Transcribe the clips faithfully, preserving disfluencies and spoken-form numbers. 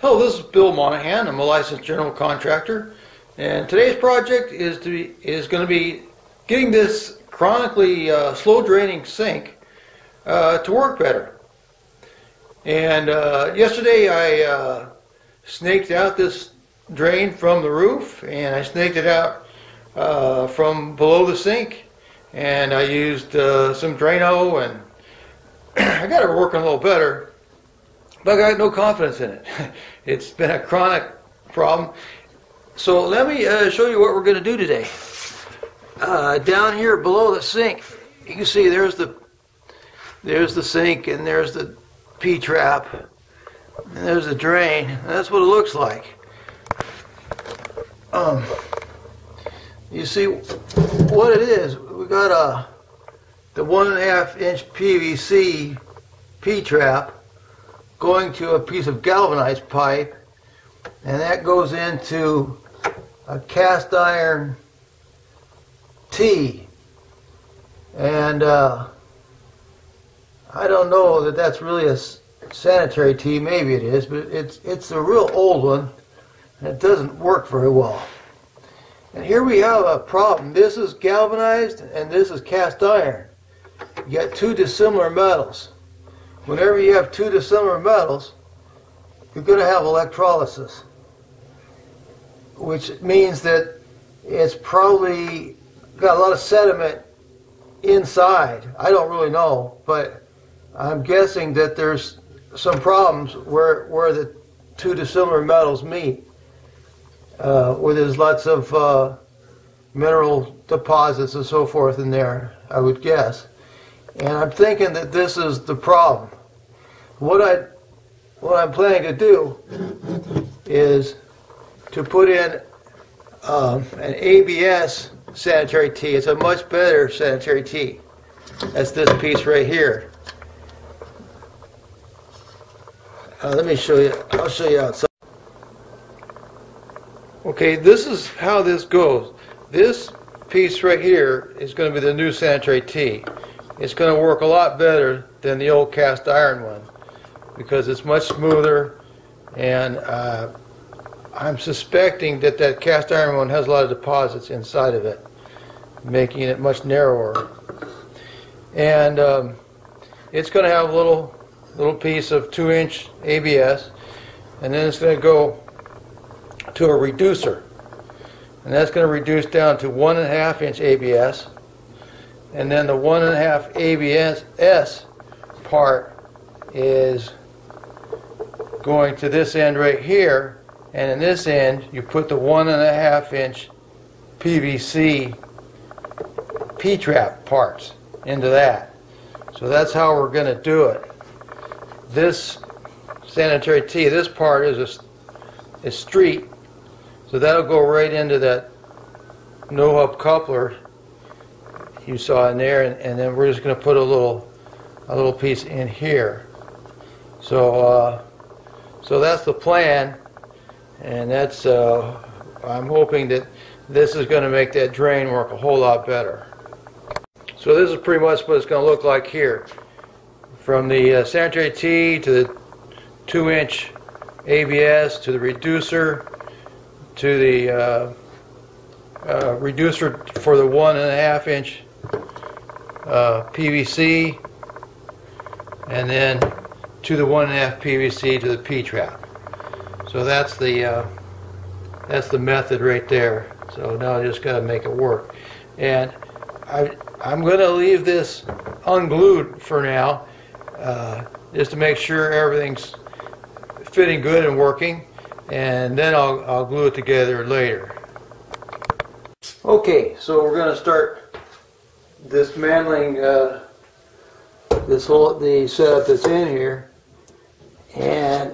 Hello, this is Bill Monahan. I'm a licensed general contractor, and today's project is to be, is going to be getting this chronically uh, slow draining sink uh, to work better. And uh, yesterday I uh, snaked out this drain from the roof, and I snaked it out uh, from below the sink, and I used uh, some Drano, and I got it working a little better. But I got no confidence in it. It's been a chronic problem. So let me uh, show you what we're going to do today. Uh, down here below the sink, you can see there's the there's the sink, and there's the P-trap, and there's the drain. And that's what it looks like. Um, you see what it is. We got a the one and a half inch P V C P-trap going to a piece of galvanized pipe, and that goes into a cast iron tee. And uh, I don't know that that's really a sanitary tee. Maybe it is, but it's it's a real old one, and it doesn't work very well. And here we have a problem. This is galvanized, and this is cast iron. You got two dissimilar metals. Whenever you have two dissimilar metals, you're going to have electrolysis, which means that it's probably got a lot of sediment inside. I don't really know, but I'm guessing that there's some problems where where the two dissimilar metals meet, uh, where there's lots of uh, mineral deposits and so forth in there, I would guess. And I'm thinking that this is the problem. What I, what I'm planning to do is to put in um, an A B S sanitary tee. It's a much better sanitary tee. That's this piece right here. Uh, let me show you. I'll show you outside. Okay, this is how this goes. This piece right here is going to be the new sanitary tee. It's going to work a lot better than the old cast iron one because it's much smoother, and uh, I'm suspecting that that cast iron one has a lot of deposits inside of it, making it much narrower. And um, it's going to have a little little piece of two inch A B S, and then it's going to go to a reducer, and that's going to reduce down to one and a half inch A B S. And then the one and a half A B S part is going to this end right here, and in this end you put the one and a half inch P V C P-trap parts into that. So that's how we're going to do it. This sanitary tee, this part is a, a street, so that'll go right into that no-hub coupler you saw in there, and, and then we're just going to put a little a little piece in here. So uh, so that's the plan, and that's uh, I'm hoping that this is going to make that drain work a whole lot better. So this is pretty much what it's going to look like here, from the uh, sanitary tee to the two inch A B S to the reducer to the uh, uh, reducer for the one and a half inch Uh, P V C, and then to the one and a half P V C to the P-trap. So that's the uh, that's the method right there. So now I just got to make it work. And I, I'm going to leave this unglued for now, uh, just to make sure everything's fitting good and working. And then I'll I'll glue it together later. Okay, so we're going to start dismantling uh, this whole the setup that's in here, and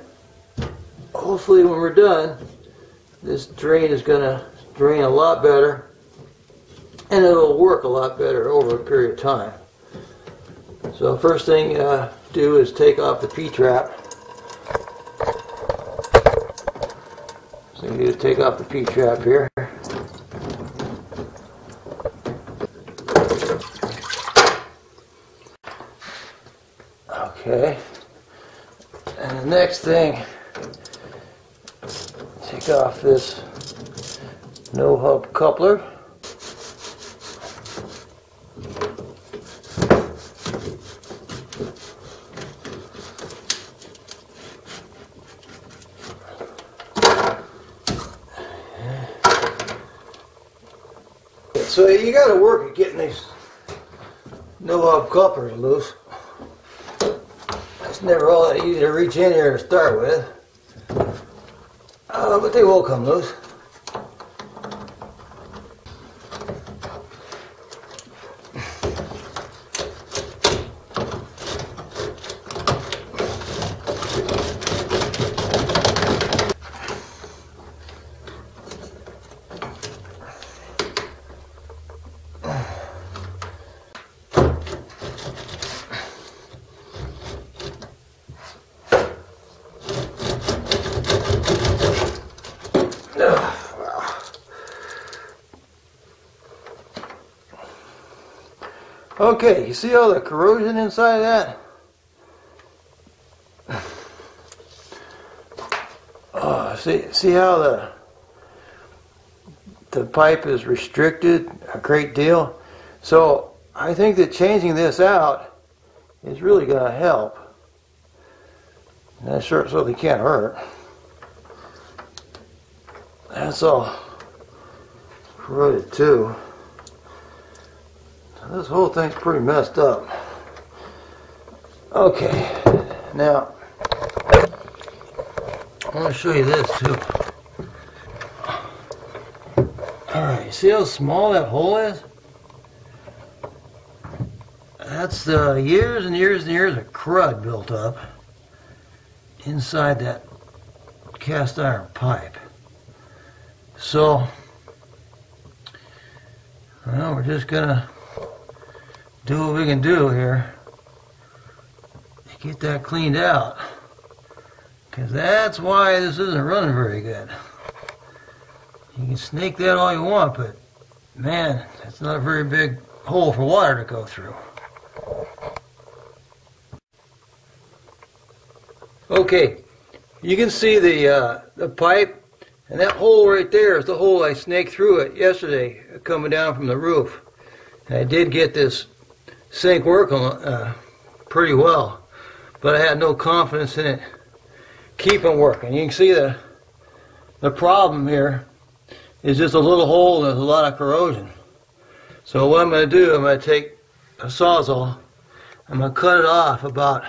hopefully when we're done, this drain is going to drain a lot better, and it'll work a lot better over a period of time. So first thing uh, do is take off the P-trap. So you need to take off the P-trap here. Okay, and the next thing take off this no-hub coupler. So you got to work at getting these no-hub couplers loose. It's never all that easy to reach in here to start with, uh, but they will come loose. Okay, you see all the corrosion inside of that? Oh, see, see how the the pipe is restricted a great deal? So I think that changing this out is really going to help. And that sure certainly can't hurt. That's all corroded too. This whole thing's pretty messed up. Okay, now I'm going to show you this too. Alright, see how small that hole is? That's the uh, years and years and years of crud built up inside that cast iron pipe. So, well, we're just going to do what we can do here to get that cleaned out, because that's why this isn't running very good. You can snake that all you want, but man, that's not a very big hole for water to go through. Okay, you can see the uh, the pipe, and that hole right there is the hole I snaked through it yesterday coming down from the roof. And I did get this sink working uh, pretty well, but I had no confidence in it keeping working. You can see the the problem here is just a little hole and there's a lot of corrosion. So what I'm going to do, I'm going to take a sawzall, I'm going to cut it off about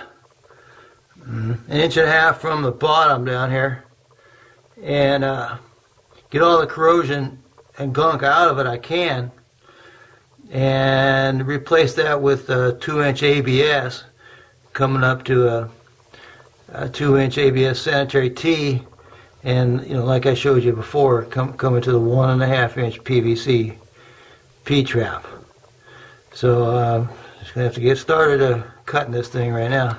an inch and a half from the bottom down here, and uh, get all the corrosion and gunk out of it I can, and replace that with a two inch A B S, coming up to a, a two inch A B S sanitary tee, and you know, like I showed you before, com coming to the one and a half inch P V C P-trap. So um, just gonna have to get started uh, cutting this thing right now.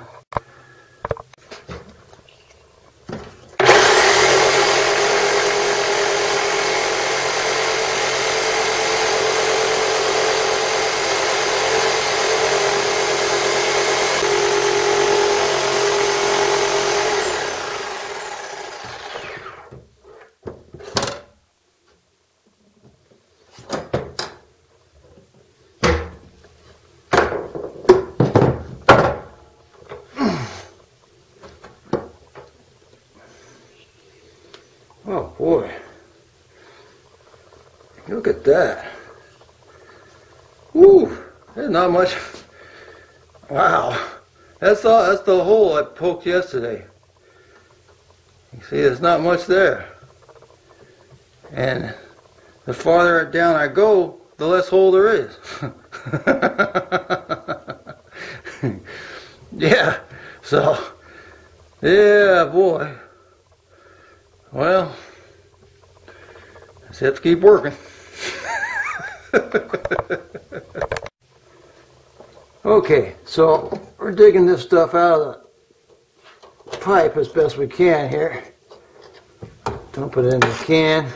Oh boy, look at that. Woo, there's not much. Wow, that's all, that's the hole I poked yesterday. You see, there's not much there, and the farther down I go, the less hole there is. Yeah, so yeah boy. Well, I just have to keep working. Okay, so we're digging this stuff out of the pipe as best we can here. Dump it in the can.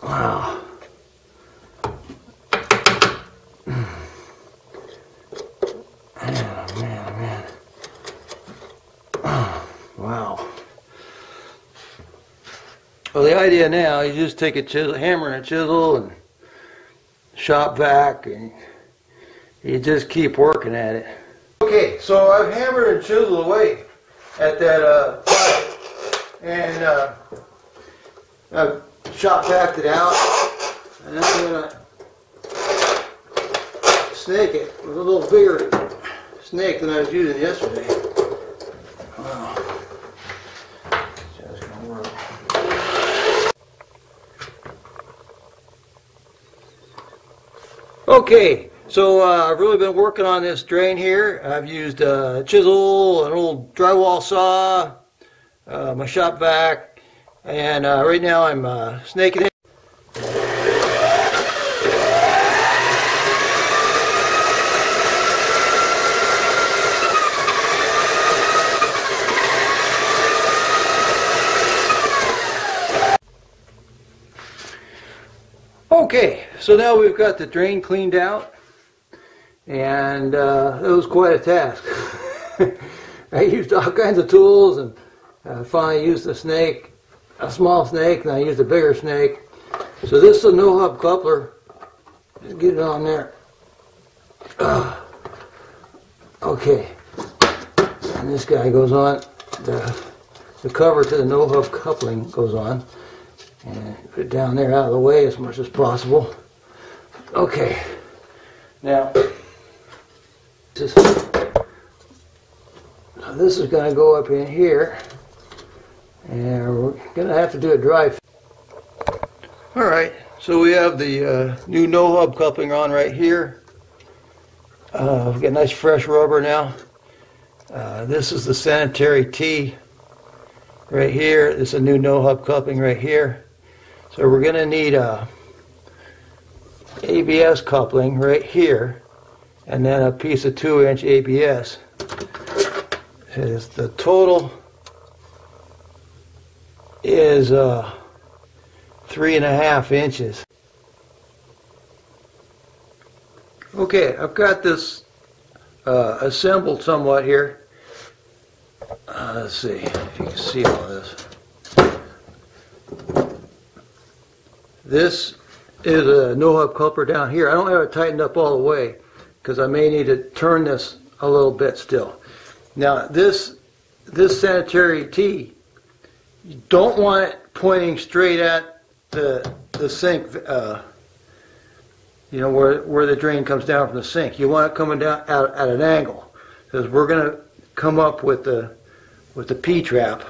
Wow. Man, man, man. Wow. Well, the idea now is just take a chisel, hammer and chisel and shop vac, and you just keep working at it. Okay, so I've hammered and chiseled away at that uh, pipe, and uh, I've shop vaced it out, and I'm going to snake it with a little bigger snake than I was using yesterday. Okay, so uh, I've really been working on this drain here. I've used a chisel, an old drywall saw, uh, my shop vac, and uh, right now I'm uh, snaking it. Okay, so now we've got the drain cleaned out, and uh, it was quite a task. I used all kinds of tools, and I finally used a snake, a small snake, and I used a bigger snake. So this is a no-hub coupler. Just get it on there. Uh, okay, and this guy goes on. The, the cover to the no-hub coupling goes on. And put it down there out of the way as much as possible. Okay. Now, this is, now this is going to go up in here, and we're going to have to do a dry fit. All right, so we have the uh, new no-hub coupling on right here. Uh, we've got nice fresh rubber now. Uh, this is the sanitary tee right here. This is a new no-hub coupling right here. So we're going to need a A B S coupling right here, and then a piece of two inch A B S. Is the total is uh, three and a half inches. Okay, I've got this uh, assembled somewhat here. Uh, let's see if you can see all this. This is a no-hub coupler down here. I don't have it tightened up all the way because I may need to turn this a little bit still. Now this this sanitary tee, you don't want it pointing straight at the the sink. Uh, you know where where the drain comes down from the sink. You want it coming down at, at an angle, because we're gonna come up with the with the P-trap,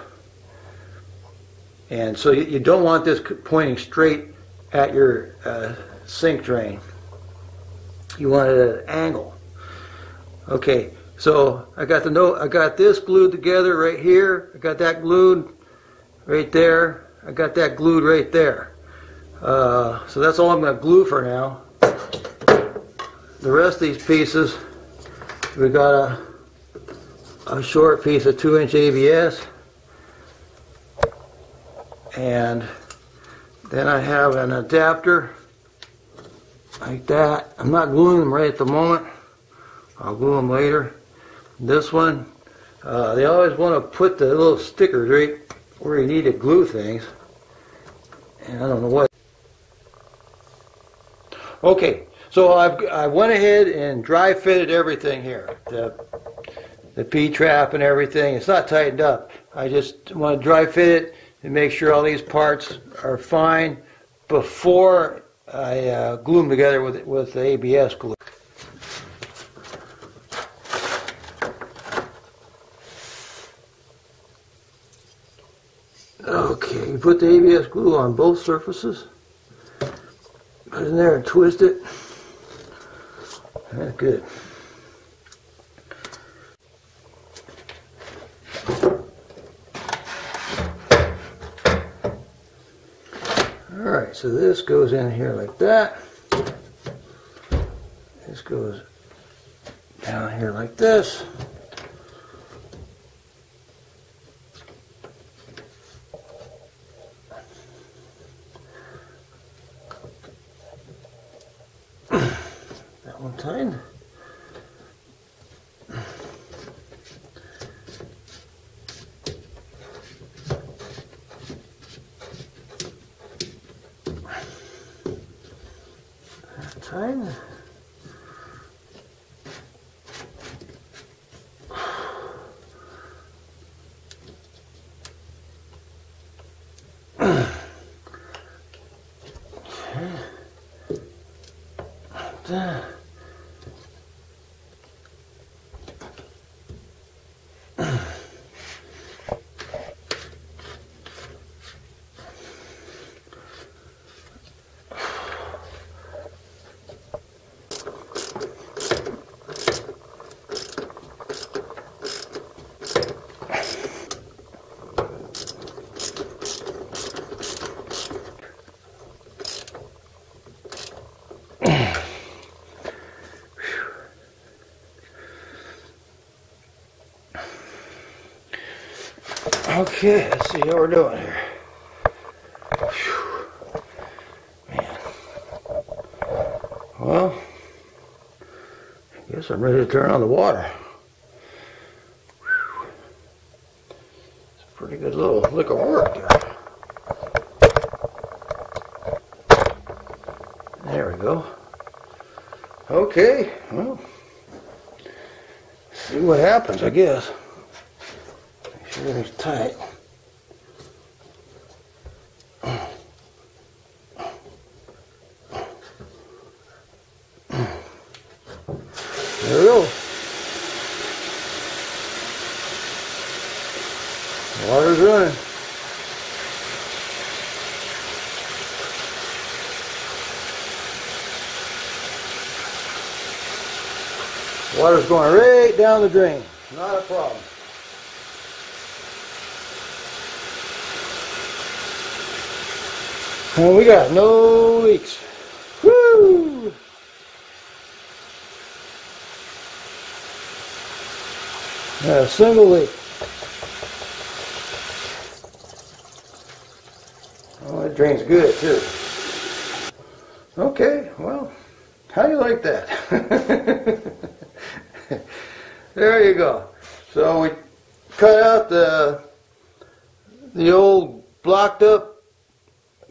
and so you, you don't want this pointing straight at your uh, sink drain. You want it at an angle. Okay, so I got the no, I got this glued together right here. I got that glued right there. I got that glued right there. Uh, so that's all I'm going to glue for now. The rest of these pieces, we got a a short piece of two inch A B S, and then I have an adapter like that. I'm not gluing them right at the moment. I'll glue them later. This one, uh, they always want to put the little stickers right where you need to glue things. And I don't know what. Okay, so I've, I went ahead and dry fitted everything here. The, the P-trap and everything. It's not tightened up. I just want to dry fit it and make sure all these parts are fine before I uh, glue them together with, with the A B S glue. Okay, you put the A B S glue on both surfaces. Put it in there and twist it. That's good. Alright, so this goes in here like that. This goes down here like this. That one time. time. Okay, let's see how we're doing here. Whew. Man. Well, I guess I'm ready to turn on the water. Whew. It's a pretty good little lick of work there. There we go. Okay, well, see what happens, I guess. Really tight. There we go. Water's running. Water's going right down the drain. Not a problem. And we got no leaks. Woo! Not a single leak. Oh, that drains good too. Okay, well, how do you like that? There you go. So we cut out the the old blocked up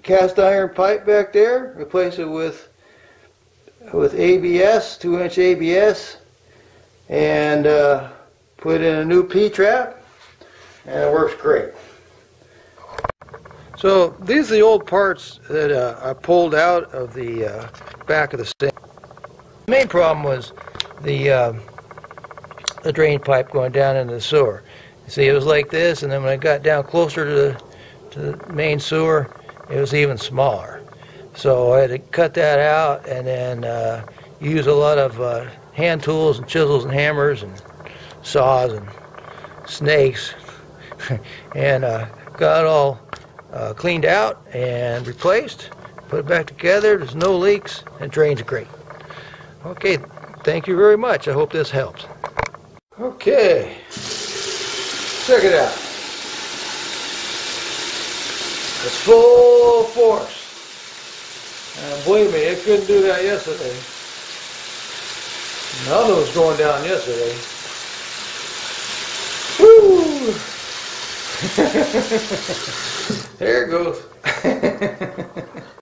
cast iron pipe back there, replace it with with A B S, two inch A B S, and uh, put in a new P-trap, and it works great. So these are the old parts that uh, I pulled out of the uh, back of the sink. The main problem was the, uh, the drain pipe going down into the sewer. You see, it was like this, and then when I got down closer to the, to the main sewer, it was even smaller. So I had to cut that out and then uh, use a lot of uh, hand tools and chisels and hammers and saws and snakes and uh, got it all uh, cleaned out and replaced, put it back together. There's no leaks and drains great. Okay, thank you very much. I hope this helps. Okay, check it out. It's full force. And believe me, it couldn't do that yesterday. Another was going down yesterday. Woo! There it goes.